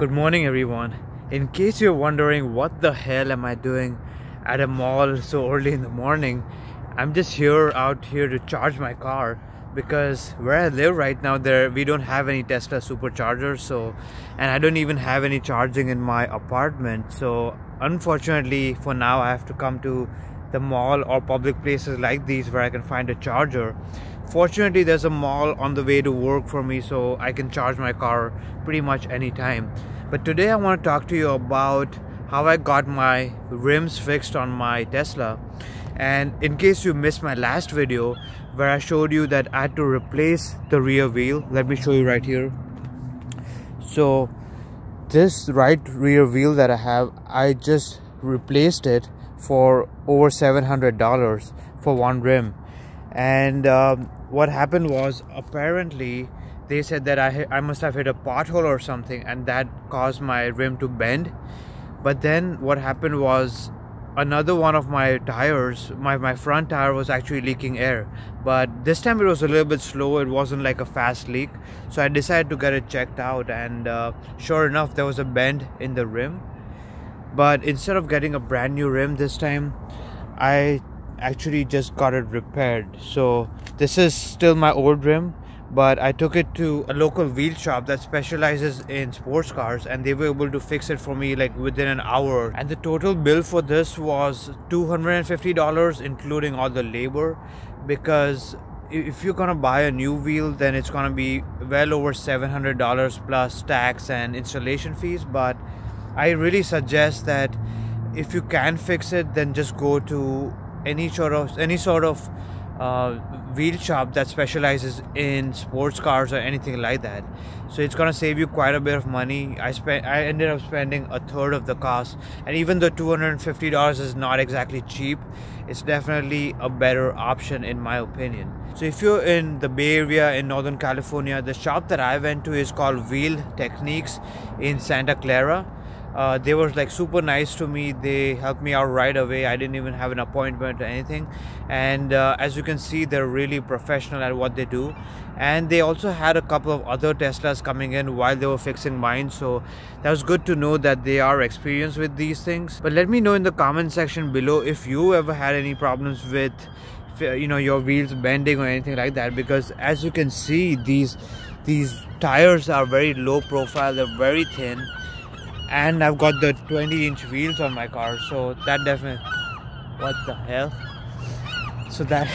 Good morning everyone. In case you're wondering what the hell am I doing at a mall so early in the morning, I'm just out here to charge my car because where I live right now we don't have any Tesla superchargers, and I don't even have any charging in my apartment. So unfortunately for now I have to come to the mall or public places like these where I can find a charger. Fortunately there's a mall on the way to work for me, so I can charge my car pretty much anytime. But today I want to talk to you about how I got my rims fixed on my Tesla. And in case you missed my last video where I showed you that I had to replace the rear wheel, let me show you right here. So this right rear wheel that I have, I just replaced it for over $700 for one rim. And what happened was, apparently they said that I must have hit a pothole or something, and that caused my rim to bend. But then what happened was, another one of my tires, my front tire, was actually leaking air, but this time it was a little bit slow. It wasn't like a fast leak, so I decided to get it checked out, and sure enough there was a bend in the rim. But instead of getting a brand new rim this time, I actually just got it repaired. So this is still my old rim, but I took it to a local wheel shop that specializes in sports cars, and they were able to fix it for me like within an hour. And the total bill for this was $250 including all the labor, because if you're gonna buy a new wheel then it's gonna be well over $700 plus tax and installation fees. But I really suggest that if you can fix it, then just go to any sort of wheel shop that specializes in sports cars or anything like that. So it's gonna save you quite a bit of money. I ended up spending a third of the cost, and even though $250 is not exactly cheap, it's definitely a better option in my opinion. So if you're in the Bay Area in Northern California, the shop that I went to is called Wheel Techniques in Santa Clara. They were like super nice to me. They helped me out right away. I didn't even have an appointment or anything, and as you can see, they're really professional at what they do. And they also had a couple of other Teslas coming in while they were fixing mine, so that was good to know that they are experienced with these things. But let me know in the comment section below if you ever had any problems with your wheels bending or anything like that, because as you can see, these tires are very low profile, they're very thin, and I've got the 20-inch wheels on my car, so that definitely... What the hell? So that...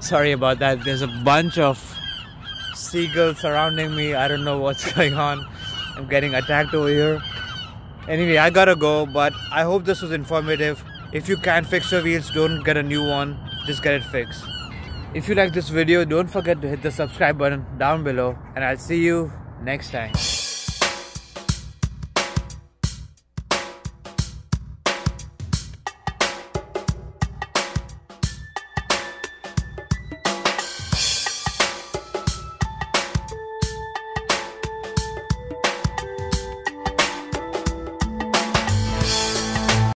Sorry about that, there's a bunch of seagulls surrounding me. I don't know what's going on. I'm getting attacked over here. Anyway, I gotta go, but I hope this was informative. If you can't fix your wheels, don't get a new one. Just get it fixed. If you like this video, don't forget to hit the subscribe button down below, and I'll see you next time.